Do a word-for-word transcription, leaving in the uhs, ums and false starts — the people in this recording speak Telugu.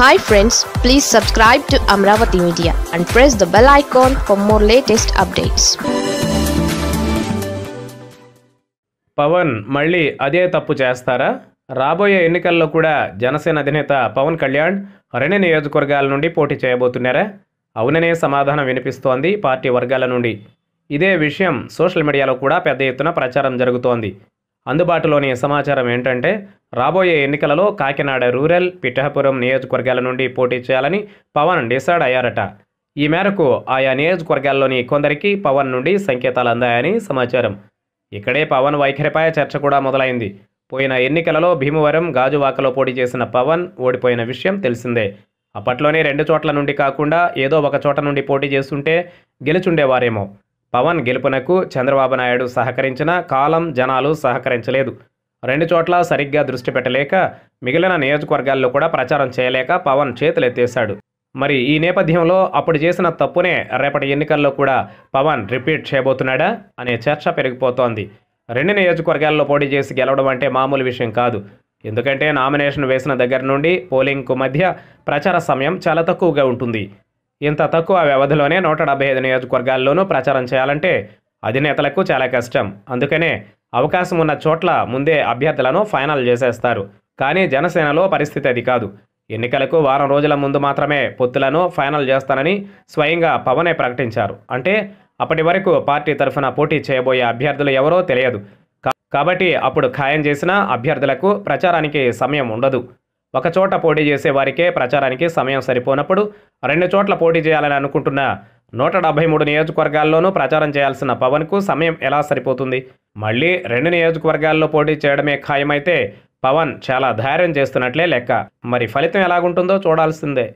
Hi friends, please subscribe to Amravati Media and press the bell icon for more latest updates. Pawan Malli Ade Tapu Chestara Raboye Ennikallo Kuda Janasena Adhineta Pawan Kalyan Rendu Niyojakargaala Nundi Poti Cheyabotunnara Avunane Samadhanam Vinipistondi Party Vargala Nundi Ide Vishayam Social Media Lo Kuda Pedda Ettuna Pracharam Jarugutondi అందుబాటులోని సమాచారం ఏంటంటే రాబోయే ఎన్నికలలో కాకినాడ రూరల్ పిఠాపురం నియోజకవర్గాల నుండి పోటీ చేయాలని పవన్ డిసైడ్ అయ్యారట. ఈ మేరకు ఆయా నియోజకవర్గాల్లోని కొందరికి పవన్ నుండి సంకేతాలు అందాయని సమాచారం. ఇక్కడే పవన్ వైఖరిపై చర్చ కూడా మొదలైంది. పోయిన ఎన్నికలలో భీమవరం గాజువాకలో పోటీ చేసిన పవన్ ఓడిపోయిన విషయం తెలిసిందే. అప్పట్లోనే రెండు చోట్ల నుండి కాకుండా ఏదో ఒక చోట నుండి పోటీ చేస్తుంటే గెలుచుండేవారేమో. పవన్ గెలుపునకు చంద్రబాబు నాయుడు సహకరించిన కాలం జనాలు సహకరించలేదు. రెండు చోట్ల సరిగ్గా దృష్టి పెట్టలేక మిగిలిన నియోజకవర్గాల్లో కూడా ప్రచారం చేయలేక పవన్ చేతులెత్తేశాడు. మరి ఈ నేపథ్యంలో అప్పుడు చేసిన తప్పునే రేపటి ఎన్నికల్లో కూడా పవన్ రిపీట్ చేయబోతున్నాడా అనే చర్చ పెరిగిపోతోంది. రెండు నియోజకవర్గాల్లో పోటీ చేసి గెలవడం అంటే మామూలు విషయం కాదు. ఎందుకంటే నామినేషన్ వేసిన దగ్గర నుండి పోలింగ్కు మధ్య ప్రచార సమయం చాలా తక్కువగా ఉంటుంది. ఇంత తక్కువ వ్యవధిలోనే నూట డెబ్బై ఐదు నియోజకవర్గాల్లోనూ ప్రచారం చేయాలంటే అధినేతలకు చాలా కష్టం. అందుకనే అవకాశం ఉన్న చోట్ల ముందే అభ్యర్థులను ఫైనల్ చేసేస్తారు. కానీ జనసేనలో పరిస్థితి అది కాదు. ఎన్నికలకు వారం రోజుల ముందు మాత్రమే పొత్తులను ఫైనల్ చేస్తానని స్వయంగా పవనే ప్రకటించారు. అంటే అప్పటి వరకు పార్టీ తరఫున పోటీ చేయబోయే అభ్యర్థులు ఎవరో తెలియదు. కాబట్టి అప్పుడు ఖాయం చేసిన అభ్యర్థులకు ప్రచారానికి సమయం ఉండదు. ఒకచోట పోటీ చేసే వారికే ప్రచారానికి సమయం సరిపోనప్పుడు రెండు చోట్ల పోటీ చేయాలని అనుకుంటున్న నూట డెబ్బై మూడు నియోజకవర్గాల్లోనూ ప్రచారం చేయాల్సిన పవన్కు సమయం ఎలా సరిపోతుంది? మళ్ళీ రెండు నియోజకవర్గాల్లో పోటీ చేయడమే ఖాయమైతే పవన్ చాలా ధైర్యం చేస్తున్నట్లే లెక్క. మరి ఫలితం ఎలాగుంటుందో చూడాల్సిందే.